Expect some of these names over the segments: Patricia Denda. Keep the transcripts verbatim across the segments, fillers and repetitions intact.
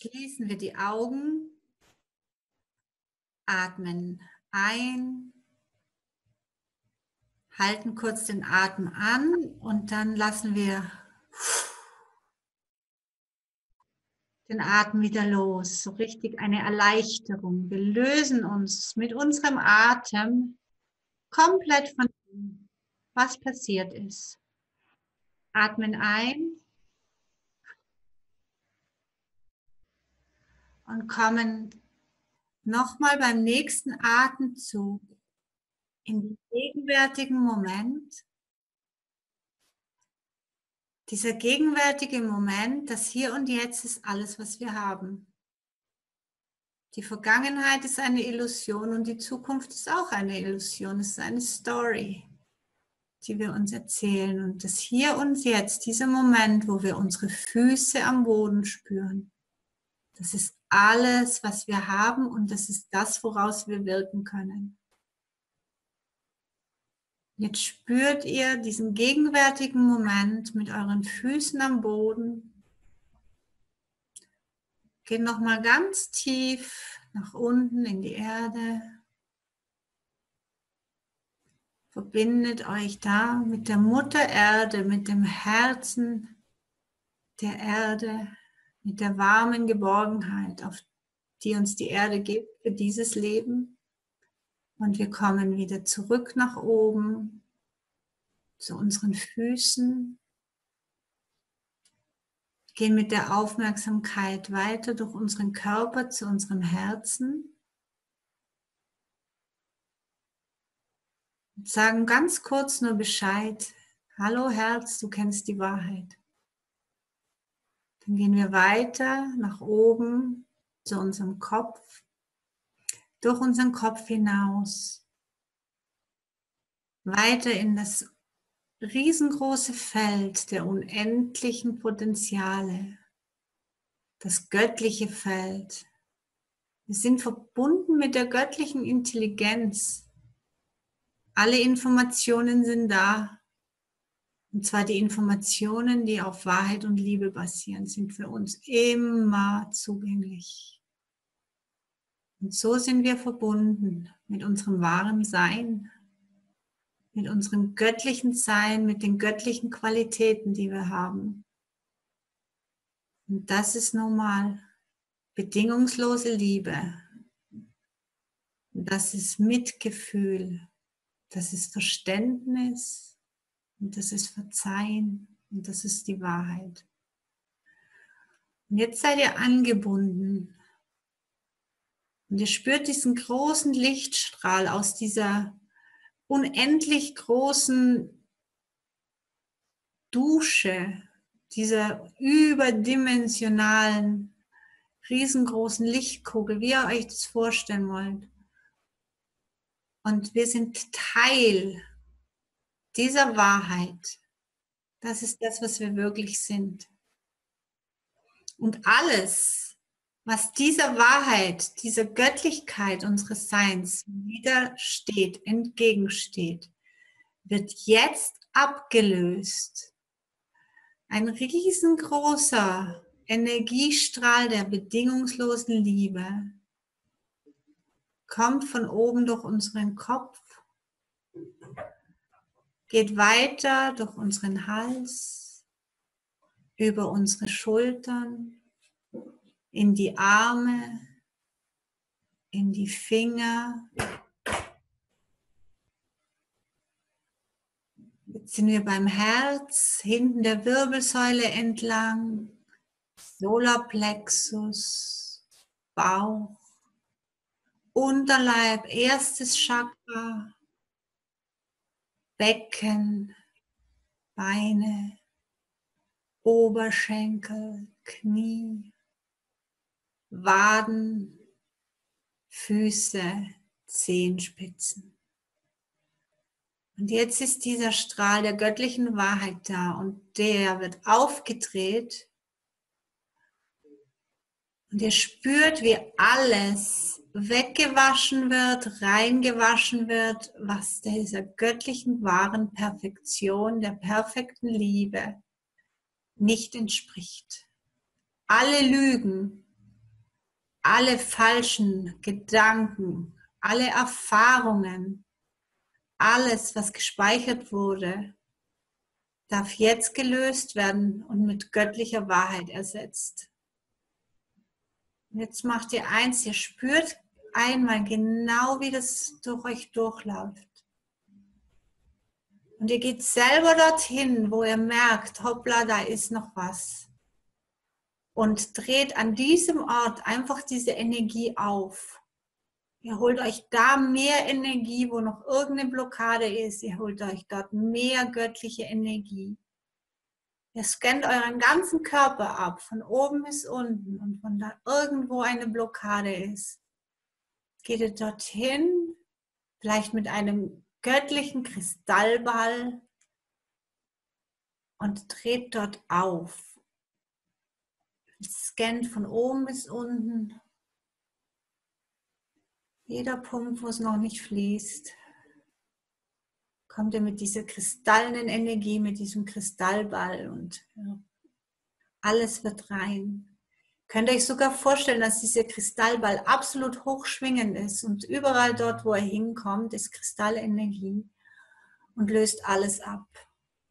Schließen wir die Augen, atmen ein, halten kurz den Atem an und dann lassen wir den Atem wieder los. So richtig eine Erleichterung. Wir lösen uns mit unserem Atem komplett von dem, was passiert ist. Atmen ein und kommen nochmal beim nächsten Atemzug in den gegenwärtigen Moment. Dieser gegenwärtige Moment, das Hier und Jetzt ist alles, was wir haben. Die Vergangenheit ist eine Illusion und die Zukunft ist auch eine Illusion. Es ist eine Story, die wir uns erzählen. Und das Hier und Jetzt, dieser Moment, wo wir unsere Füße am Boden spüren, das ist alles, was wir haben und das ist das, woraus wir wirken können. Jetzt spürt ihr diesen gegenwärtigen Moment mit euren Füßen am Boden. Geht nochmal ganz tief nach unten in die Erde. Verbindet euch da mit der Mutter Erde, mit dem Herzen der Erde, mit der warmen Geborgenheit, auf die uns die Erde gibt für dieses Leben. Und wir kommen wieder zurück nach oben, zu unseren Füßen. Gehen mit der Aufmerksamkeit weiter durch unseren Körper zu unserem Herzen. Und sagen ganz kurz nur Bescheid. Hallo Herz, du kennst die Wahrheit. Dann gehen wir weiter nach oben zu unserem Kopf. Durch unseren Kopf hinaus, weiter in das riesengroße Feld der unendlichen Potenziale, das göttliche Feld. Wir sind verbunden mit der göttlichen Intelligenz. Alle Informationen sind da, und zwar die Informationen, die auf Wahrheit und Liebe basieren, sind für uns immer zugänglich. Und so sind wir verbunden mit unserem wahren Sein, mit unserem göttlichen Sein, mit den göttlichen Qualitäten, die wir haben. Und das ist nun mal bedingungslose Liebe. Und das ist Mitgefühl, das ist Verständnis und das ist Verzeihen und das ist die Wahrheit. Und jetzt seid ihr angebunden. Und ihr spürt diesen großen Lichtstrahl aus dieser unendlich großen Dusche, dieser überdimensionalen, riesengroßen Lichtkugel, wie ihr euch das vorstellen wollt. Und wir sind Teil dieser Wahrheit. Das ist das, was wir wirklich sind. Und alles, was dieser Wahrheit, dieser Göttlichkeit unseres Seins widersteht, entgegensteht, wird jetzt abgelöst. Ein riesengroßer Energiestrahl der bedingungslosen Liebe kommt von oben durch unseren Kopf, geht weiter durch unseren Hals, über unsere Schultern, in die Arme, in die Finger. Jetzt sind wir beim Herz, hinten der Wirbelsäule entlang, Solarplexus, Bauch, Unterleib, erstes Chakra, Becken, Beine, Oberschenkel, Knie, Waden, Füße, Zehenspitzen. Und jetzt ist dieser Strahl der göttlichen Wahrheit da und der wird aufgedreht. Und ihr spürt, wie alles weggewaschen wird, reingewaschen wird, was dieser göttlichen wahren Perfektion, der perfekten Liebe nicht entspricht. Alle Lügen, alle falschen Gedanken, alle Erfahrungen, alles, was gespeichert wurde, darf jetzt gelöst werden und mit göttlicher Wahrheit ersetzt. Und jetzt macht ihr eins, ihr spürt einmal genau, wie das durch euch durchläuft. Und ihr geht selber dorthin, wo ihr merkt, hoppla, da ist noch was. Und dreht an diesem Ort einfach diese Energie auf. Ihr holt euch da mehr Energie, wo noch irgendeine Blockade ist. Ihr holt euch dort mehr göttliche Energie. Ihr scannt euren ganzen Körper ab, von oben bis unten. Und wenn da irgendwo eine Blockade ist, geht ihr dorthin, vielleicht mit einem göttlichen Kristallball und dreht dort auf. Scannt von oben bis unten. Jeder Punkt, wo es noch nicht fließt, kommt ihr mit dieser kristallenen Energie, mit diesem Kristallball und ja, alles wird rein. Könnt ihr euch sogar vorstellen, dass dieser Kristallball absolut hochschwingend ist und überall dort, wo er hinkommt, ist Kristallenergie und löst alles ab.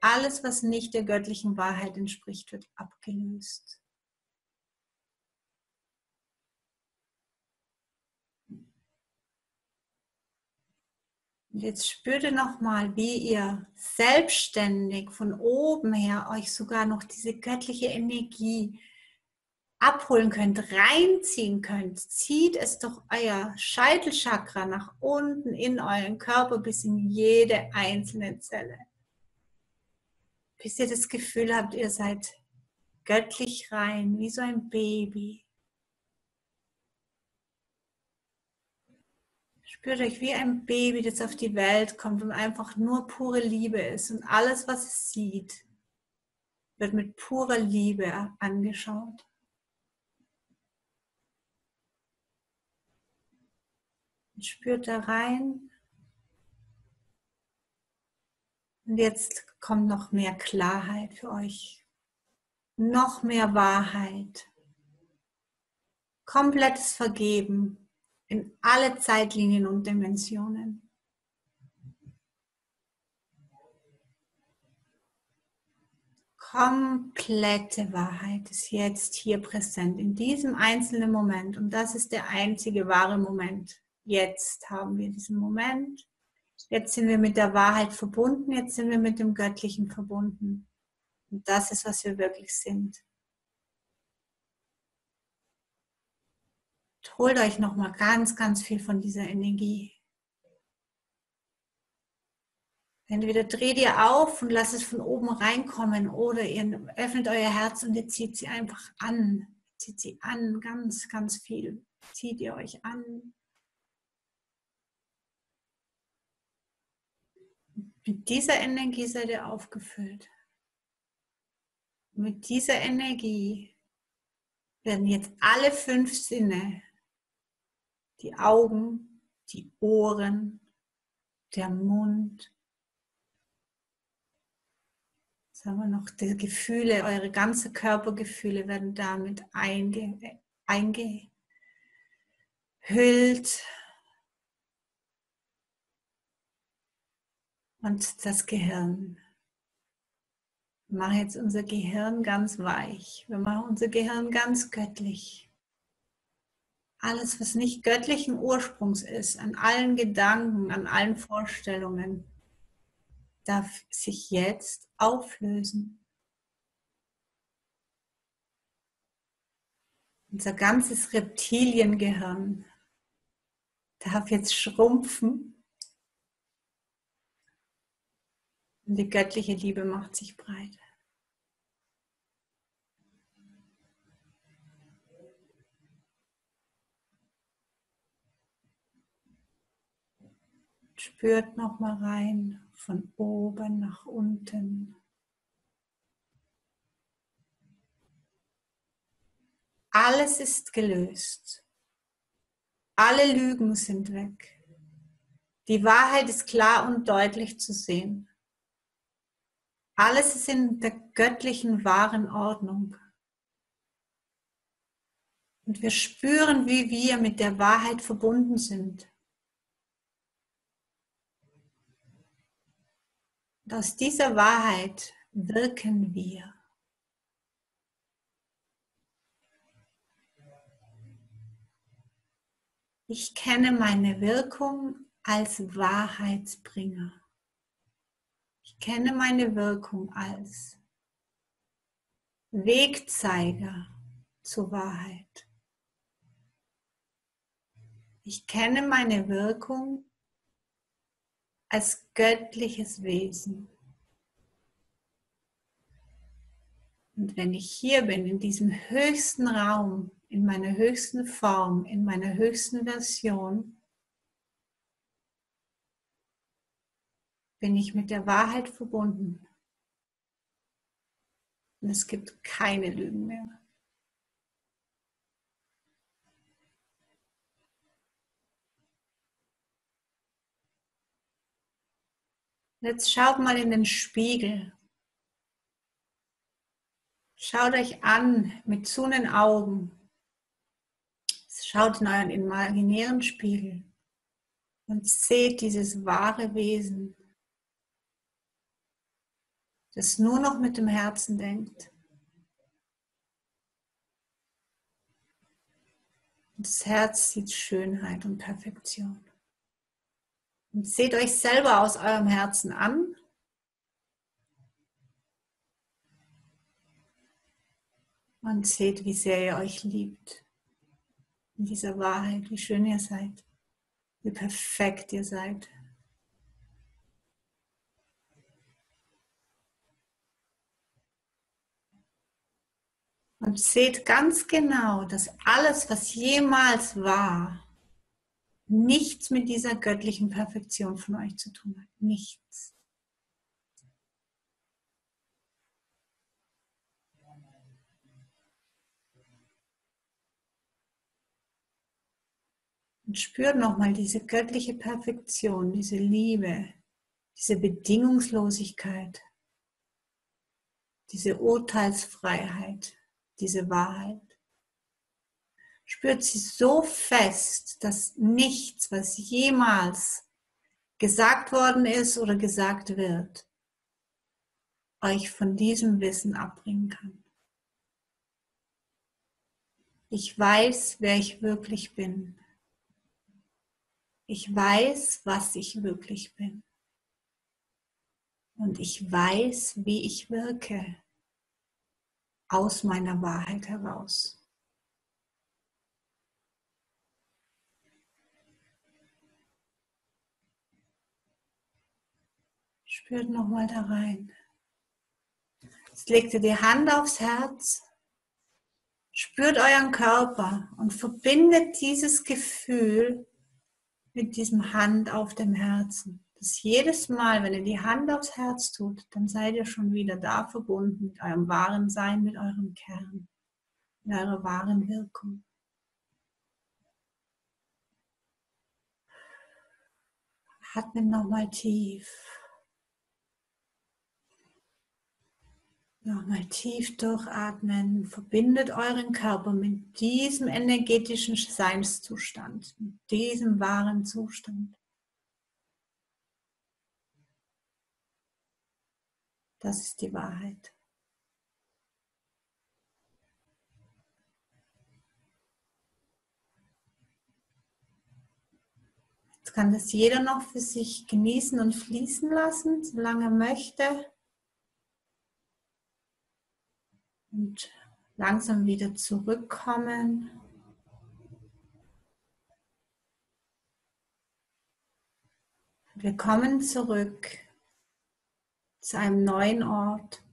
Alles, was nicht der göttlichen Wahrheit entspricht, wird abgelöst. Und jetzt spürt ihr nochmal, wie ihr selbstständig von oben her euch sogar noch diese göttliche Energie abholen könnt, reinziehen könnt. Zieht es doch euer Scheitelchakra nach unten in euren Körper bis in jede einzelne Zelle. Bis ihr das Gefühl habt, ihr seid göttlich rein, wie so ein Baby. Spürt euch wie ein Baby, das auf die Welt kommt und einfach nur pure Liebe ist. Und alles, was es sieht, wird mit purer Liebe angeschaut. Und spürt da rein. Und jetzt kommt noch mehr Klarheit für euch. Noch mehr Wahrheit. Komplettes Vergeben. In alle Zeitlinien und Dimensionen. Komplette Wahrheit ist jetzt hier präsent, in diesem einzelnen Moment. Und das ist der einzige wahre Moment. Jetzt haben wir diesen Moment. Jetzt sind wir mit der Wahrheit verbunden. Jetzt sind wir mit dem Göttlichen verbunden. Und das ist, was wir wirklich sind. Holt euch nochmal ganz, ganz viel von dieser Energie. Entweder dreht ihr auf und lasst es von oben reinkommen oder ihr öffnet euer Herz und ihr zieht sie einfach an. Zieht sie an, ganz, ganz viel. Zieht ihr euch an. Mit dieser Energie seid ihr aufgefüllt. Mit dieser Energie werden jetzt alle fünf Sinne, die Augen, die Ohren, der Mund. Jetzt haben wir noch die Gefühle, eure ganzen Körpergefühle werden damit einge, eingehüllt. Und das Gehirn. Wir machen jetzt unser Gehirn ganz weich. Wir machen unser Gehirn ganz göttlich. Alles, was nicht göttlichen Ursprungs ist, an allen Gedanken, an allen Vorstellungen, darf sich jetzt auflösen. Unser ganzes Reptiliengehirn darf jetzt schrumpfen. Und die göttliche Liebe macht sich breit. Spürt nochmal rein, von oben nach unten. Alles ist gelöst. Alle Lügen sind weg. Die Wahrheit ist klar und deutlich zu sehen. Alles ist in der göttlichen, wahren Ordnung. Und wir spüren, wie wir mit der Wahrheit verbunden sind. Und aus dieser Wahrheit wirken wir. Ich kenne meine Wirkung als Wahrheitsbringer. Ich kenne meine Wirkung als Wegzeiger zur Wahrheit. Ich kenne meine Wirkung als göttliches Wesen. Und wenn ich hier bin, in diesem höchsten Raum, in meiner höchsten Form, in meiner höchsten Version, bin ich mit der Wahrheit verbunden. Und es gibt keine Lügen mehr. Jetzt schaut mal in den Spiegel. Schaut euch an mit zunen Augen. Schaut in euren imaginären Spiegel und seht dieses wahre Wesen, das nur noch mit dem Herzen denkt. Und das Herz sieht Schönheit und Perfektion. Und seht euch selber aus eurem Herzen an. Und seht, wie sehr ihr euch liebt. In dieser Wahrheit, wie schön ihr seid, wie perfekt ihr seid. Und seht ganz genau, dass alles, was jemals war, nichts mit dieser göttlichen Perfektion von euch zu tun hat. Nichts. Und spürt nochmal diese göttliche Perfektion, diese Liebe, diese Bedingungslosigkeit, diese Urteilsfreiheit, diese Wahrheit. Spürt sie so fest, dass nichts, was jemals gesagt worden ist oder gesagt wird, euch von diesem Wissen abbringen kann. Ich weiß, wer ich wirklich bin. Ich weiß, was ich wirklich bin. Und ich weiß, wie ich wirke, aus meiner Wahrheit heraus. Spürt nochmal da rein. Jetzt legt ihr die Hand aufs Herz, spürt euren Körper und verbindet dieses Gefühl mit diesem Hand auf dem Herzen. Dass jedes Mal, wenn ihr die Hand aufs Herz tut, dann seid ihr schon wieder da verbunden mit eurem wahren Sein, mit eurem Kern, mit eurer wahren Wirkung. Atmet nochmal tief. Nochmal tief durchatmen. Verbindet euren Körper mit diesem energetischen Seinszustand, mit diesem wahren Zustand. Das ist die Wahrheit. Jetzt kann das jeder noch für sich genießen und fließen lassen, solange er möchte. Und langsam wieder zurückkommen. Und wir kommen zurück zu einem neuen Ort,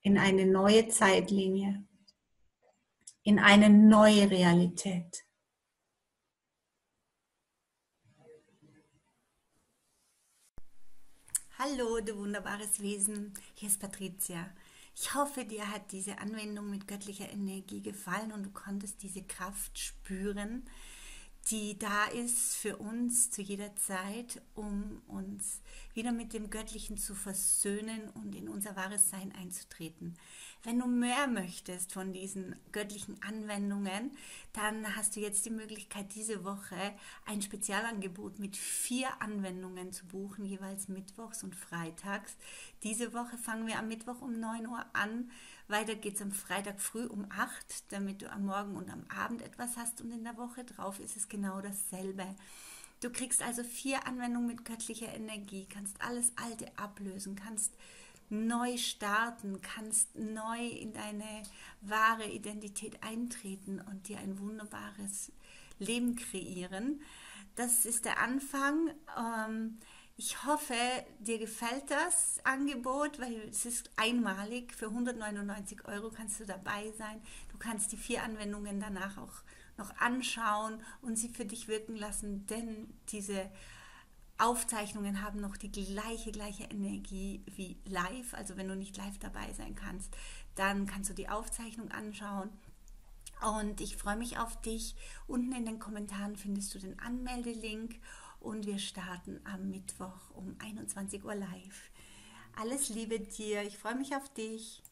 in eine neue Zeitlinie, in eine neue Realität. Hallo, du wunderbares Wesen, hier ist Patricia. Ich hoffe, dir hat diese Anwendung mit göttlicher Energie gefallen und du konntest diese Kraft spüren, die da ist für uns zu jeder Zeit, um uns wieder mit dem Göttlichen zu versöhnen und in unser wahres Sein einzutreten. Wenn du mehr möchtest von diesen göttlichen Anwendungen, dann hast du jetzt die Möglichkeit, diese Woche ein Spezialangebot mit vier Anwendungen zu buchen, jeweils mittwochs und freitags. Diese Woche fangen wir am Mittwoch um neun Uhr an. Weiter geht's am Freitag früh um acht, damit du am Morgen und am Abend etwas hast, und in der Woche drauf ist es genau dasselbe. Du kriegst also vier Anwendungen mit göttlicher Energie, kannst alles Alte ablösen, kannst neu starten, kannst neu in deine wahre Identität eintreten und dir ein wunderbares Leben kreieren. Das ist der Anfang. Ich hoffe, dir gefällt das Angebot, weil es ist einmalig. Für hundertneunundneunzig Euro kannst du dabei sein. Du kannst die vier Anwendungen danach auch noch anschauen und sie für dich wirken lassen, denn diese Aufzeichnungen haben noch die gleiche, gleiche Energie wie live. Also wenn du nicht live dabei sein kannst, dann kannst du die Aufzeichnung anschauen. Und ich freue mich auf dich. Unten in den Kommentaren findest du den Anmeldelink und wir starten am Mittwoch um einundzwanzig Uhr live. Alles Liebe dir, ich freue mich auf dich.